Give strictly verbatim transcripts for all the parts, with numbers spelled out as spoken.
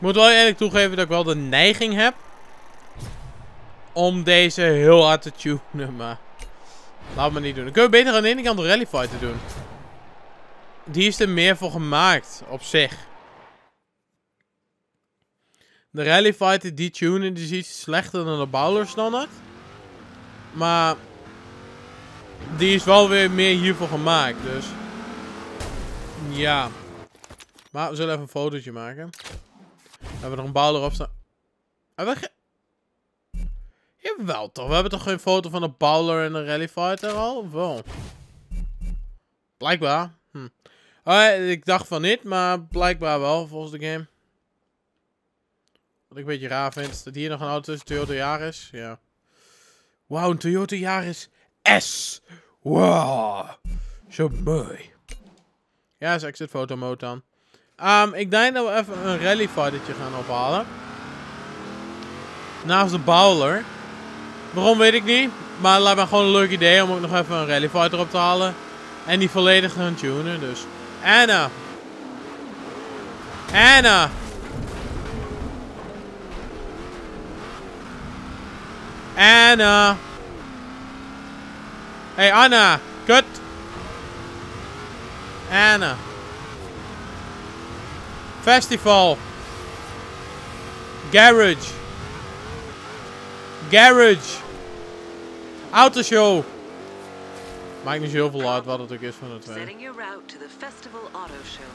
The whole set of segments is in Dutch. Ik moet wel eerlijk toegeven dat ik wel de neiging heb om deze heel hard te tunen, maar laat me niet doen. Dan kunnen we beter aan de ene kant een rallyfighter doen. Die is er meer voor gemaakt, op zich. De rallyfighter die tunen is iets slechter dan de Bowler standaard. Maar die is wel weer meer hiervoor gemaakt, dus ja. Maar we zullen even een fotootje maken. We hebben nog een Bowler op staan. Hebben we geen... Jawel toch, we hebben toch geen foto van de Bowler en de rallyfighter al? Of wel? Blijkbaar. Hm. Alright, ik dacht van niet, maar blijkbaar wel, volgens de game. Wat ik een beetje raar vind, is dat hier nog een auto is, Toyota Yaris. Ja. Wauw, een Toyota Yaris S. Wow. Zo mooi. Ja, is exit photo mode dan. Um, ik denk dat we even een rallyfightertje gaan ophalen. Naast de Bowler. Waarom weet ik niet. Maar het lijkt me gewoon een leuk idee om ook nog even een rallyfighter op te halen. En die volledig gaan tunen, dus. Anna. Anna. Anna. Hey Anna, kut. Anna. Festival. Garage. Garage. Autoshow. Maakt niet zoveel uit wat het ook is van het twee.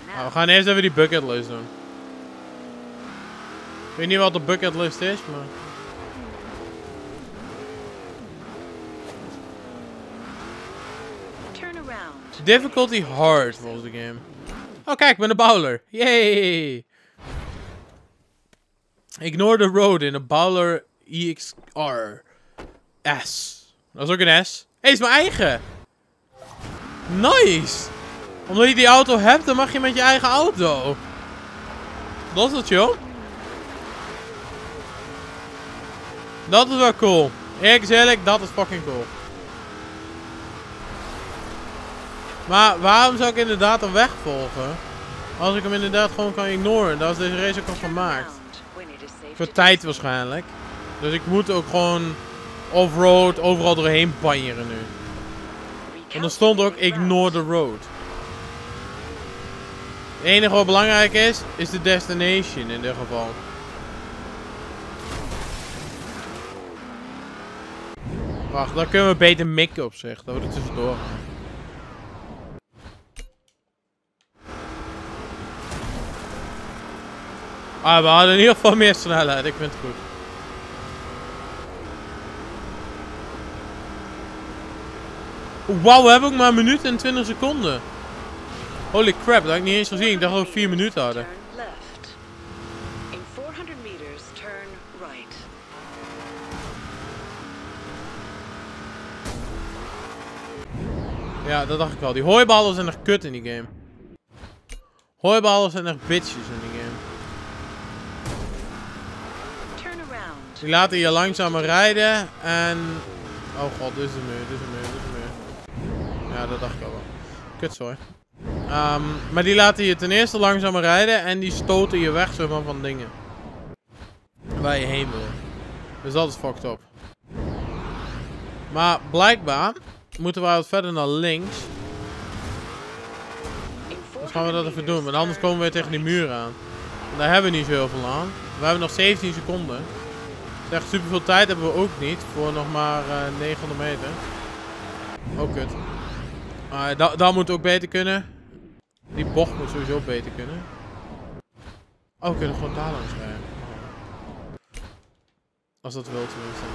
Nou, we gaan eerst even die bucketlist doen. Ik weet niet wat de bucketlist is, maar... Difficulty hard, volgens de game. Oh kijk, ik ben een Bowler. Yay! Ignore the road in een Bowler E X R. S. Dat is ook een S. Hé, hey, is mijn eigen! Nice! Omdat je die auto hebt, dan mag je met je eigen auto. Dat is wel chill. Dat is wel cool. Eerlijk is eerlijk, dat is fucking cool. Maar waarom zou ik inderdaad een weg volgen? Als ik hem inderdaad gewoon kan ignoren. Dat is deze race ook al gemaakt. Voor tijd waarschijnlijk. Dus ik moet ook gewoon off-road overal doorheen banjeren nu. En er stond ook ignore the road. Het enige wat belangrijk is, is de destination in dit geval. Wacht, dan kunnen we beter mikken op zich. Dat we er tussendoor gaan. Ah, we hadden in ieder geval meer snelheid, ik vind het goed. Wauw, we hebben ook maar een minuut en twintig seconden. Holy crap, dat had ik niet eens gezien. Ik dacht dat we vier minuten hadden. Ja, dat dacht ik wel. Die hooiballers zijn echt kut in die game. Hooiballers zijn echt bitches in die game. Die laten je langzamer rijden en... Oh god, dit is een muur, dit is een muur, dit is een muur. Ja, dat dacht ik al wel. Kutzooi. Um, maar die laten je ten eerste langzamer rijden en die stoten je weg zomaar van dingen. Waar je heen wil. Dus dat is fucked up. Maar blijkbaar moeten we wat verder naar links. Dus gaan we dat even doen, want anders komen we weer tegen die muur aan. En daar hebben we niet zoveel aan. We hebben nog zeventien seconden. Echt super veel tijd hebben we ook niet voor nog maar uh, negenhonderd meter. Oh kut. Uh, dat, dat moet ook beter kunnen. Die bocht moet sowieso beter kunnen. Oh, we kunnen gewoon daar langs rijden. Als dat wil tenminste.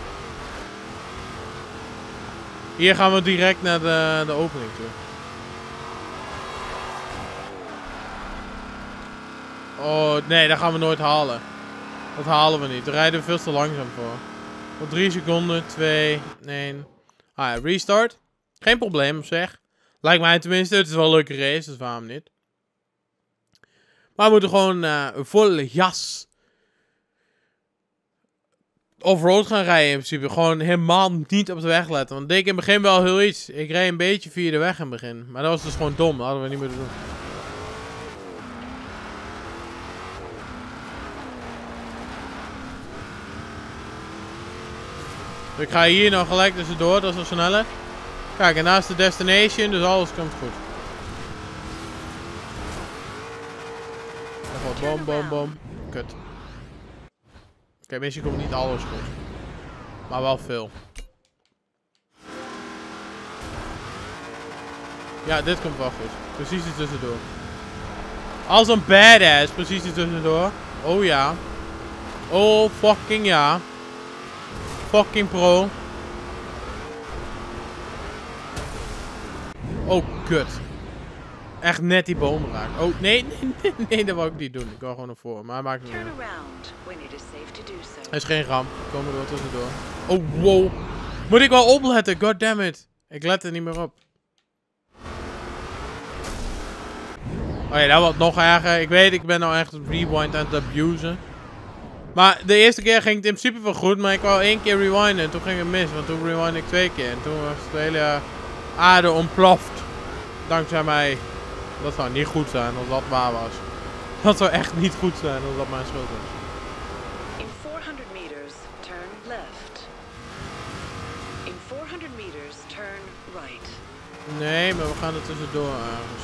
Hier gaan we direct naar de, de opening toe. Oh nee, dat gaan we nooit halen. Dat halen we niet. Daar rijden we veel te langzaam voor. Op drie seconden, twee, één. Ah ja, restart. Geen probleem op zich. Lijkt mij tenminste. Het is wel een leuke race, dus waarom niet? Maar we moeten gewoon uh, volle jas offroad gaan rijden in principe. Gewoon helemaal niet op de weg letten. Want dat deed ik in het begin wel heel iets. Ik reed een beetje via de weg in het begin. Maar dat was dus gewoon dom. Dat hadden we niet moeten doen. Dus ik ga hier nou gelijk tussendoor, dat is al sneller. Kijk, en naast de destination, dus alles komt goed. Even bom, bom, bom. Kut. Oké, okay, misschien komt niet alles goed. Maar wel veel. Ja, dit komt wel goed. Precies er tussendoor. Als een badass, precies er tussendoor. Oh ja. Oh fucking ja. Fucking pro. Oh, kut. Echt net die boom raakt. Oh, nee, nee, nee, nee, dat wil ik niet doen. Ik wil gewoon naar voren, maar maakt het niet uit. Er is geen ramp. Ik kom er wel tussendoor. Oh, wow. Moet ik wel opletten, goddammit. Ik let er niet meer op. Oh ja, dat wordt nog erger. Ik weet, ik ben nou echt rewind aan het abusen. Maar de eerste keer ging het in principe wel goed, maar ik wou één keer rewinden en toen ging het mis, want toen rewind ik twee keer. En toen was de hele aarde ontploft. Dankzij mij. Dat zou niet goed zijn als dat waar was. Dat zou echt niet goed zijn als dat mijn schuld was. In four hundred meters, turn left. In four hundred meters, turn right. Nee, maar we gaan er tussendoor ergens.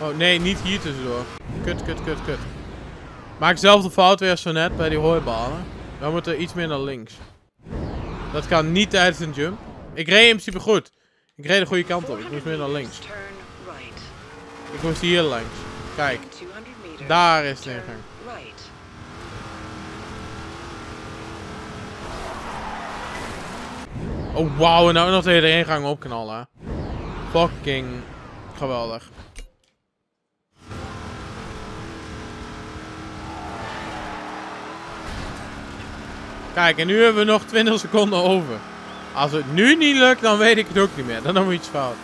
Oh nee, niet hier tussendoor. Kut, kut, kut, kut. Maak zelf de fout weer zo net bij die hooibalen. Dan moet er iets meer naar links. Dat kan niet tijdens een jump. Ik reed in principe goed. Ik reed de goede kant op. Ik moest meer naar links. Ik moest hier langs. Kijk. Daar is de ingang. Oh wauw, en nou nog de hele ingang opknallen. Fucking geweldig. Kijk, en nu hebben we nog twintig seconden over. Als het nu niet lukt, dan weet ik het ook niet meer. Dan doen we iets fout.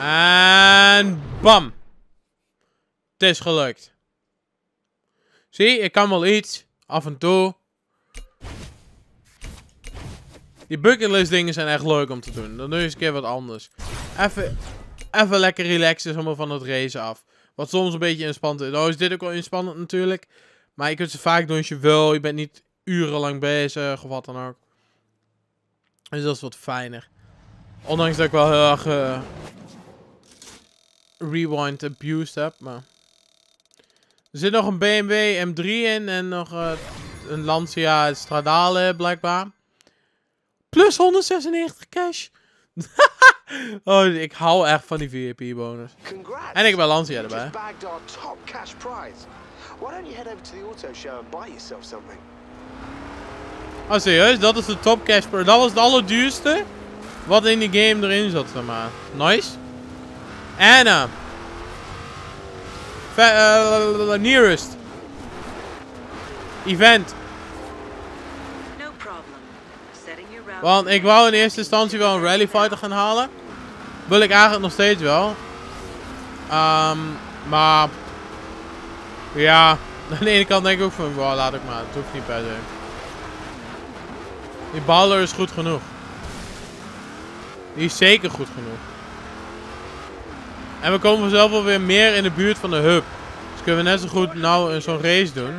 En bam. Het is gelukt. Zie, ik kan wel iets. Af en toe. Die bucketlist dingen zijn echt leuk om te doen. Dan doe je eens een keer wat anders. Even, even lekker relaxen, helemaal van het racen af. Wat soms een beetje inspannend is. Nou is dit ook wel inspannend natuurlijk. Maar je kunt ze vaak doen als je wil. Je bent niet urenlang bezig of wat dan ook. Dus dat is wat fijner. Ondanks dat ik wel heel erg uh, rewind abused heb. Maar er zit nog een B M W M drie in. En nog uh, een Lancia Stradale blijkbaar. Plus honderdzesennegentig cash. Oh, ik hou echt van die V I P-bonus. En ik ben Lancia erbij. Oh, serieus? Dat is de top cash prize. Dat was het allerduurste wat in die game erin zat, zeg maar. Nice. Anna. Uh, nearest. Event. Want ik wou in eerste instantie wel een rallyfighter gaan halen. Wil ik eigenlijk nog steeds wel. Um, maar... Ja, aan de ene kant denk ik ook van... Wow, laat ik maar. Het hoeft niet per se. Die baller is goed genoeg. Die is zeker goed genoeg. En we komen vanzelf wel weer meer in de buurt van de hub. Dus kunnen we net zo goed nou zo'n race doen.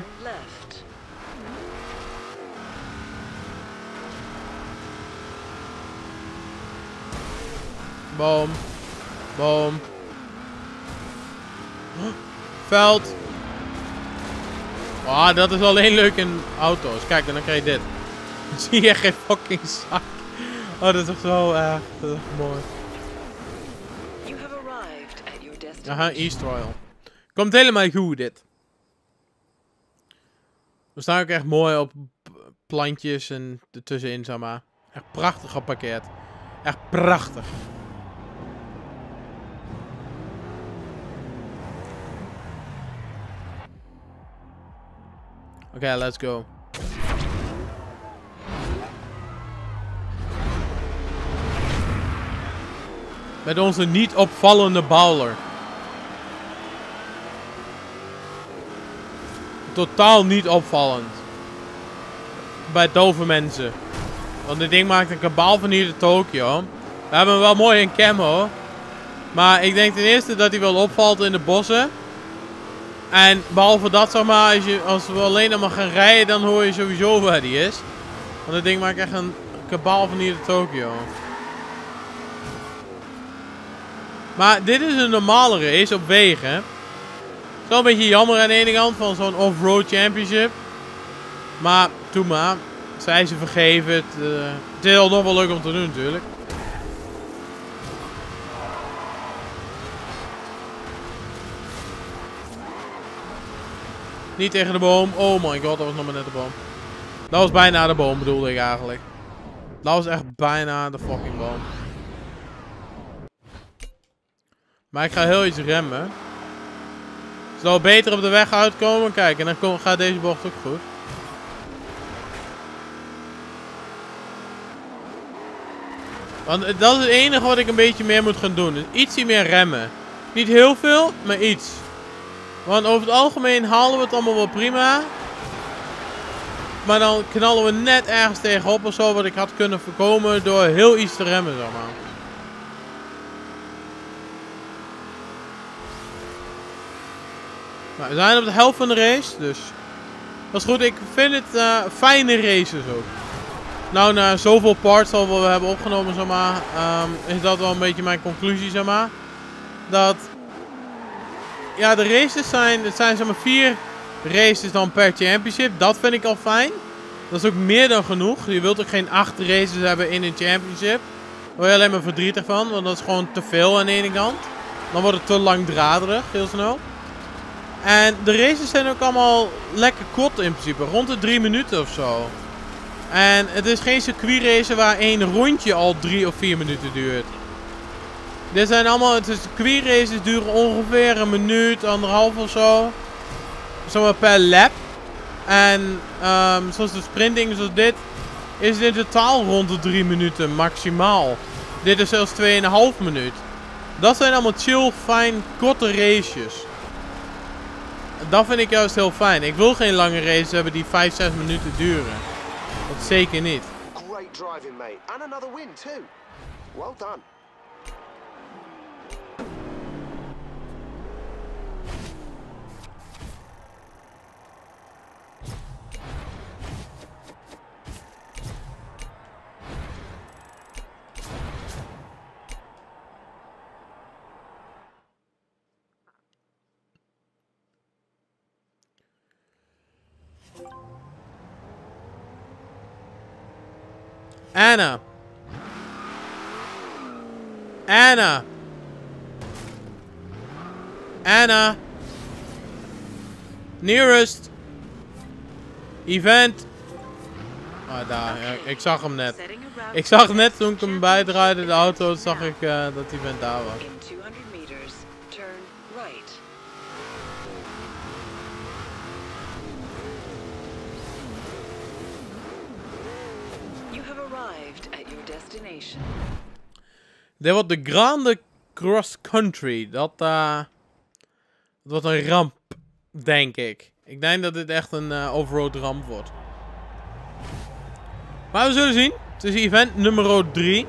Boom. Boom. Huh? Veld. Ah, oh, dat is alleen leuk in auto's. Kijk, en dan krijg je dit. Dan zie je echt geen fucking zak. Oh, dat is toch zo erg. Dat is echt mooi. Aha, East Royal. Komt helemaal goed, dit. We staan ook echt mooi op plantjes en ertussenin, zeg maar. Echt prachtig geparkeerd. Echt prachtig. Oké, okay, let's go. Met onze niet opvallende bowler. Totaal niet opvallend. Bij dove mensen. Want dit ding maakt een kabaal van hier de Tokio. We hebben hem wel mooi in camo. Maar ik denk ten eerste dat hij wel opvalt in de bossen. En behalve dat, zeg maar, als, je, als we alleen allemaal gaan rijden, dan hoor je sowieso waar die is. Want dat ding maakt echt een kabaal van hier tot Tokio. Maar dit is een normale race op wegen. Het is wel een beetje jammer aan de ene kant van zo'n off-road championship. Maar, doe maar. Zij ze vergeven het. Uh, het is al nog wel leuk om te doen natuurlijk. Niet tegen de boom. Oh my god, dat was nog maar net de boom. Dat was bijna de boom bedoelde ik eigenlijk. Dat was echt bijna de fucking boom. Maar ik ga heel iets remmen. Zodat we beter op de weg uitkomen. Kijk, en dan gaat deze bocht ook goed. Want dat is het enige wat ik een beetje meer moet gaan doen. Dus ietsje meer remmen. Niet heel veel, maar iets. Want over het algemeen halen we het allemaal wel prima. Maar dan knallen we net ergens tegenop of zo wat ik had kunnen voorkomen door heel iets te remmen, zeg maar. Nou, we zijn op de helft van de race, dus dat is goed. Ik vind het uh, fijne races ook. Nou, na zoveel parts al wat we hebben opgenomen, zeg maar, um, is dat wel een beetje mijn conclusie, zeg maar. Dat... Ja, de races zijn, het zijn zeg maar vier races dan per championship. Dat vind ik al fijn. Dat is ook meer dan genoeg. Je wilt ook geen acht races hebben in een championship. Daar word je alleen maar verdrietig van, want dat is gewoon te veel aan de ene kant. Dan wordt het te langdraderig, heel snel. En de races zijn ook allemaal lekker kort in principe. Rond de drie minuten of zo. En het is geen circuitrace waar één rondje al drie of vier minuten duurt. Dit zijn allemaal, de circuitraces duren ongeveer een minuut, anderhalf of zo. Zomaar per lap. En um, zoals de sprinting, zoals dit, is dit in totaal rond de drie minuten maximaal. Dit is zelfs twee komma vijf minuut. Dat zijn allemaal chill, fijn, korte races. Dat vind ik juist heel fijn. Ik wil geen lange races hebben die vijf, zes minuten duren. Dat zeker niet. Great driving, mate. And another win too. Well done. Anna. Anna. Anna. Nearest. Event. Ah, daar. Ja, ik zag hem net. Ik zag net toen ik hem bijdraaide, de auto, zag ik uh, dat die event daar was. Dit wordt de Grande Cross Country. Dat, uh, dat wordt een ramp, denk ik. Ik denk dat dit echt een uh, offroad ramp wordt. Maar we zullen zien. Het is event nummer drie.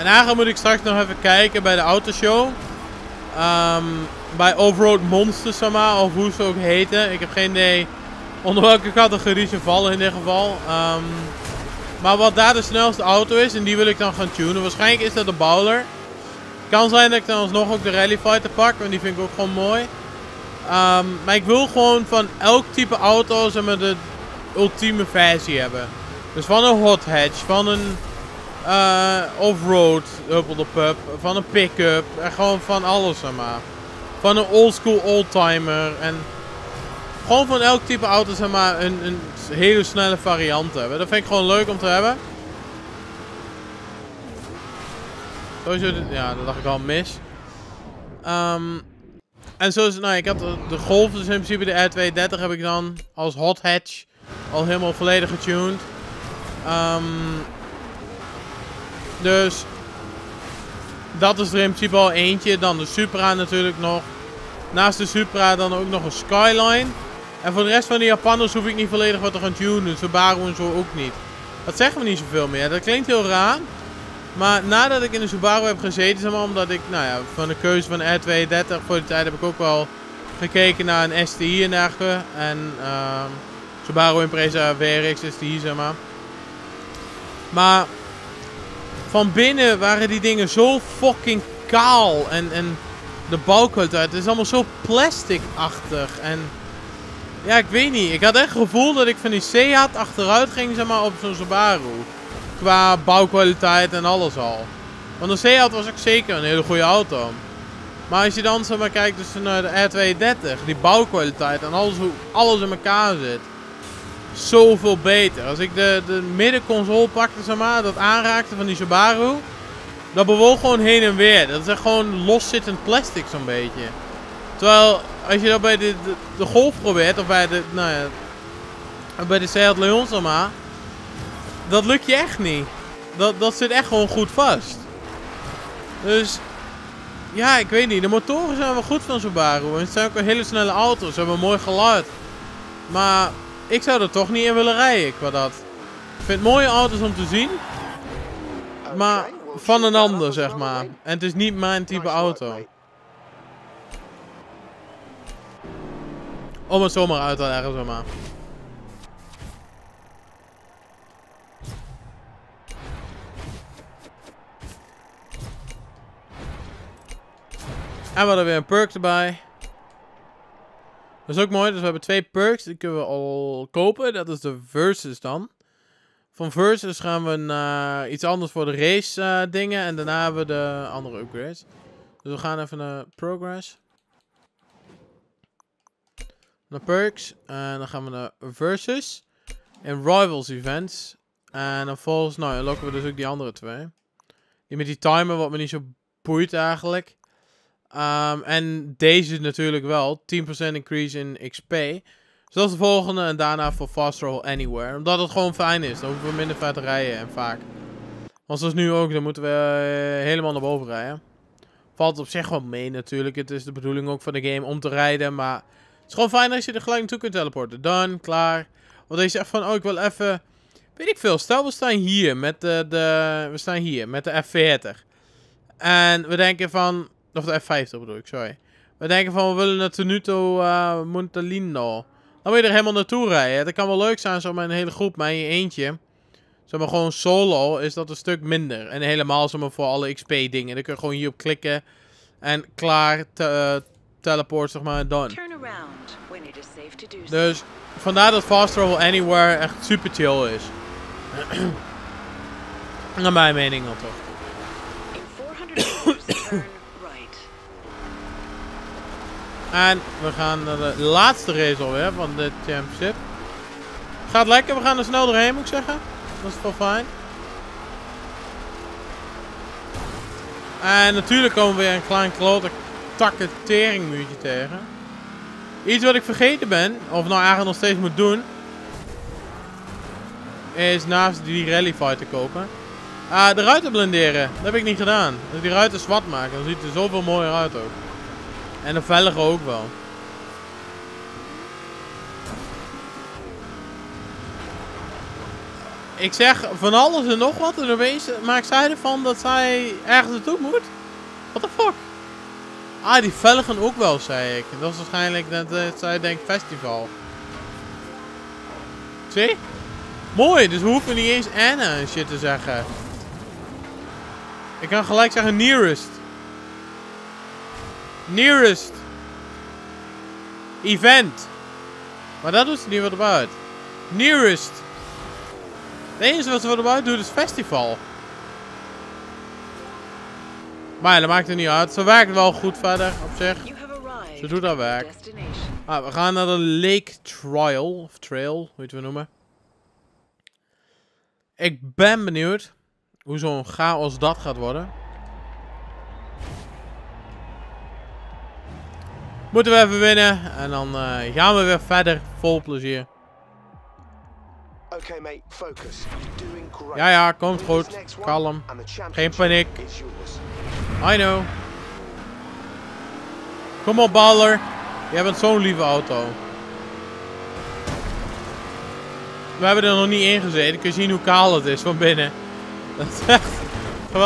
En eigenlijk moet ik straks nog even kijken bij de autoshow. Um, bij Offroad Monsters, zeg maar, of hoe ze ook heten. Ik heb geen idee onder welke categorie ze vallen in dit geval. Um, maar wat daar de snelste auto is, en die wil ik dan gaan tunen. Waarschijnlijk is dat de Bowler. Kan zijn dat ik dan alsnog ook de Rally Fighter pak, want die vind ik ook gewoon mooi. Um, maar ik wil gewoon van elk type auto's en met de ultieme versie hebben. Dus van een Hot Hatch, van een... Uh, Offroad, huppel de pup, van een pick-up, en gewoon van alles, zeg maar. Van een oldschool oldtimer, en gewoon van elk type auto, zeg maar, een, een hele snelle variant hebben. Dat vind ik gewoon leuk om te hebben. Sowieso, ja, dat dacht ik al mis. Um, en zoals, nou, ik had de, de Golf, dus in principe de R tweehonderddertig heb ik dan als Hot Hatch al helemaal volledig getuned. Ehm... Um, Dus Dat is er in principe al eentje. Dan de Supra natuurlijk nog. Naast de Supra dan ook nog een Skyline. En voor de rest van de Japanners hoef ik niet volledig wat te gaan tunen. De Subaru en zo ook niet. Dat zeggen we niet zoveel meer. Dat klinkt heel raar. Maar nadat ik in de Subaru heb gezeten, zeg maar, omdat ik, nou ja, van de keuze van R tweeëndertig voor die tijd heb ik ook wel gekeken naar een S T I en dergelijke. En uh, Subaru Impreza W R X S T I, zeg maar. Maar van binnen waren die dingen zo fucking kaal. En, en de bouwkwaliteit uit. Het is allemaal zo plasticachtig. En ja, ik weet niet. Ik had echt het gevoel dat ik van die Seat achteruit ging, zeg maar, op zo'n Subaru. Qua bouwkwaliteit en alles al. Want de Seat was ook zeker een hele goede auto. Maar als je dan zo maar kijkt dus naar de R tweeëndertig. Die bouwkwaliteit en alles, hoe alles in elkaar zit. Zoveel beter. Als ik de, de middenconsole pakte, zeg maar, dat aanraakte van die Subaru. Dat bewoog gewoon heen en weer. Dat is echt gewoon loszittend plastic zo'n beetje. Terwijl, als je dat bij de, de, de Golf probeert, of bij de, nou ja, bij de Seat Leon, zeg maar, dat lukt je echt niet. Dat, dat zit echt gewoon goed vast. Dus, ja, ik weet niet. De motoren zijn wel goed van Subaru. En het zijn ook een hele snelle auto's. Ze hebben een mooi geluid. Maar ik zou er toch niet in willen rijden, qua dat. Ik vind mooie auto's om te zien. Maar van een ander, zeg maar. En het is niet mijn type auto. Om het zomaar uit te leggen, zeg maar. En we hadden weer een perk erbij. Dat is ook mooi. Dus we hebben twee perks. Die kunnen we al kopen. Dat is de Versus dan. Van Versus gaan we naar iets anders voor de race uh, dingen. En daarna hebben we de andere upgrades. Dus we gaan even naar Progress. Naar Perks. En dan gaan we naar Versus. En Rivals Events. En dan volgens, nou, dan lokken we dus ook die andere twee. Die met die timer, wat me niet zo boeit eigenlijk. Um, en deze natuurlijk wel. tien procent increase in X P. Dus dat is de volgende. En daarna voor Fast Roll Anywhere. Omdat het gewoon fijn is. Dan hoeven we minder ver te rijden. En vaak. Want zoals nu ook. Dan moeten we uh, helemaal naar boven rijden. Valt op zich wel mee natuurlijk. Het is de bedoeling ook van de game om te rijden. Maar het is gewoon fijn als je er gelijk naartoe kunt teleporten. Done. Klaar. Want als je zegt van, oh, ik wil even, weet ik veel. Stel we staan hier met de, de we staan hier met de F veertig. En we denken van, of de F vijftig bedoel ik, sorry. We denken van, we willen naar Tenuto uh, Montalino. Dan wil je er helemaal naartoe rijden. Dat kan wel leuk zijn, zo met een hele groep, maar in je eentje. Zeg maar gewoon solo is dat een stuk minder. En helemaal zeg maar voor alle X P dingen. Dan kun je gewoon hierop klikken. En klaar, te, uh, teleport zeg maar, done. Dus vandaar dat Fast Travel Anywhere echt super chill is. Naar mijn mening dan toch. En we gaan naar de laatste race alweer van dit championship. Gaat lekker, we gaan er snel doorheen, moet ik zeggen. Dat is wel fijn. En natuurlijk komen we weer een klein klote takkenteringmuurtje tegen. Iets wat ik vergeten ben, of nou eigenlijk nog steeds moet doen, is naast die rallyfighter kopen, uh, de ruiten blinderen. Dat heb ik niet gedaan. Dus die ruiten zwart maken, dan ziet er zoveel mooier uit ook. En de veilige ook wel. Ik zeg van alles en nog wat. En opeens maakt zij ervan dat zij ergens naartoe moet. What the fuck? Ah, die velgen ook wel, zei ik. Dat is waarschijnlijk dat uh, zij denkt festival. Zie? Mooi, dus we hoeven niet eens Anna en shit te zeggen. Ik kan gelijk zeggen nearest. Nearest event. Maar dat doet ze niet wat erbij. Nearest. Het enige wat ze wat erbij doet is festival. Maar ja, dat maakt het niet uit. Ze werkt wel goed verder op zich. Ze doet haar werk. Ah, we gaan naar de Lake Trial. Of Trail, hoe je het wil noemen. Ik ben benieuwd hoe zo'n chaos dat gaat worden. Moeten we even winnen en dan uh, gaan we weer verder vol plezier. Okay, mate, focus. Doing great. Ja, ja, komt goed. Kalm. Geen paniek. I know. Kom op, baller. Jij bent zo'n lieve auto. We hebben er nog niet in gezeten. Kun je zien hoe kaal het is van binnen. Dat is echt...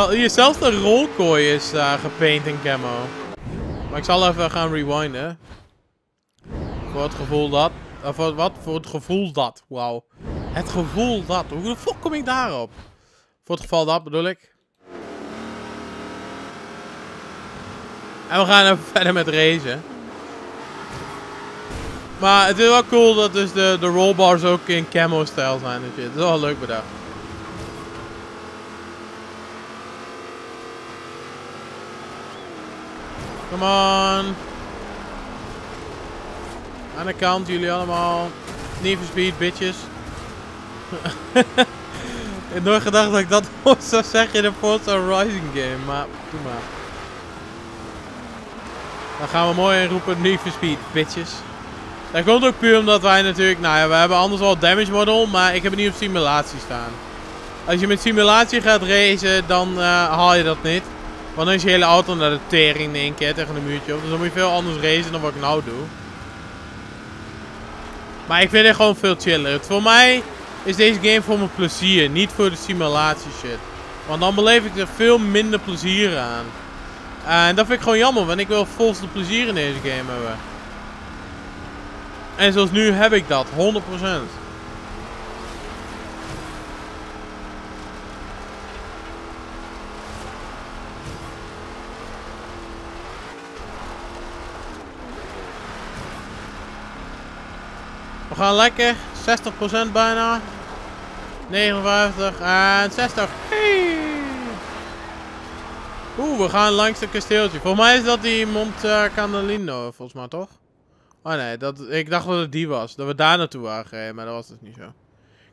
Hier zelfs de rolkooi is uh, gepaint in camo. Maar ik zal even gaan rewinden. Voor het gevoel dat... Uh, voor wat? Voor het gevoel dat. Wauw. Het gevoel dat. Hoe de fuck kom ik daarop? Voor het geval dat bedoel ik. En we gaan even verder met racen. Maar het is wel cool dat dus de, de rollbars ook in camo-stijl zijn. Dus het is wel leuk bedacht. Come on. Aan de kant jullie allemaal. Need for Speed, bitches. Ik heb nooit gedacht dat ik dat ook zou zeggen in een Forza Horizon game. Maar doe maar. Dan gaan we mooi inroepen, Need for Speed, bitches. Dat komt ook puur omdat wij natuurlijk, nou ja, we hebben anders wel damage model, maar ik heb het niet op simulatie staan. Als je met simulatie gaat racen, dan uh, haal je dat niet. Want dan is je hele auto naar de tering in één keer tegen een muurtje op. Dus dan moet je veel anders racen dan wat ik nou doe. Maar ik vind het gewoon veel chiller. Voor mij is deze game voor mijn plezier, niet voor de simulatie shit. Want dan beleef ik er veel minder plezier aan. Uh, en dat vind ik gewoon jammer, want ik wil volste plezier in deze game hebben. En zoals nu heb ik dat, honderd procent. We gaan lekker, zestig procent bijna. negenenvijftig en zestig. Hey. Oeh, we gaan langs het kasteeltje. Volgens mij is dat die Monte Candelino, volgens mij toch? Oh nee, dat, ik dacht dat het die was. Dat we daar naartoe waren gereden, maar dat was dus niet zo.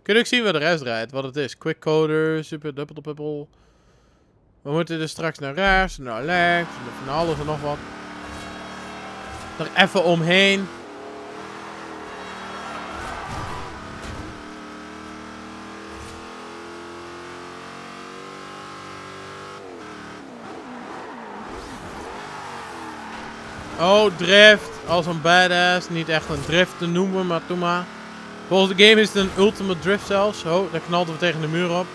Kun je ook zien waar de rest rijdt, wat het is. Quick Coder, Super Double Double. We moeten dus straks naar rechts, naar links, naar alles en nog wat. Er even omheen. Oh, drift. Als een badass. Niet echt een drift te noemen, maar doe maar. Volgens de game is het een ultimate drift zelfs. Oh, daar knalden we tegen de muur op.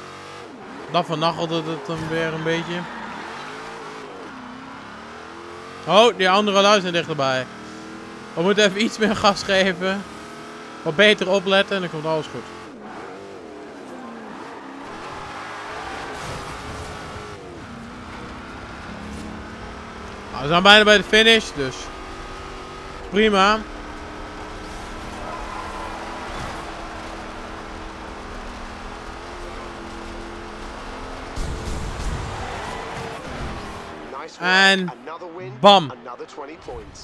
Dan vernachelde het hem weer een beetje. Oh, die andere lui zijn dichterbij. We moeten even iets meer gas geven. Wat beter opletten en dan komt alles goed. We zijn bijna bij de finish, dus prima. En bam.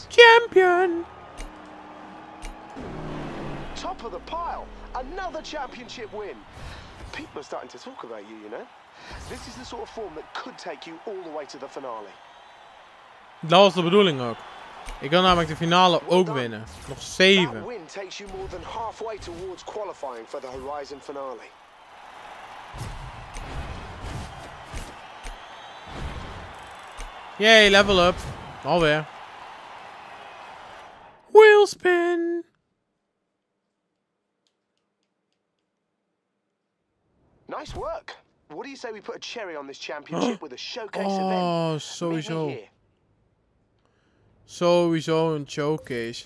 Champion. Top of the pile. Another championship win. People are starting to talk about you, you know. This is the sort of form that could take you all the way to the finale. Dat was de bedoeling ook. Ik wil namelijk de finale ook winnen. Nog zeven. Yay, level up. Alweer. Wheelspin. Nice work. What do you say we put a cherry on this championship with a showcase event? Oh, sowieso. Sowieso een showcase.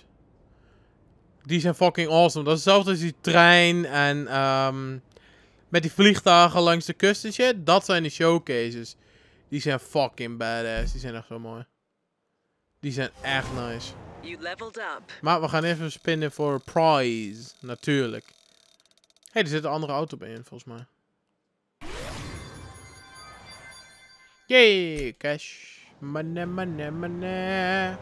Die zijn fucking awesome. Dat is hetzelfde als die trein en um, met die vliegtuigen langs de kust en shit. Dat zijn de showcases. Die zijn fucking badass. Die zijn echt zo mooi. Die zijn echt nice. You leveled up. Maar we gaan even spinnen voor prize. Natuurlijk. Hé, hey, er zit een andere auto bij in volgens mij. Yay, cash. Money, money, money.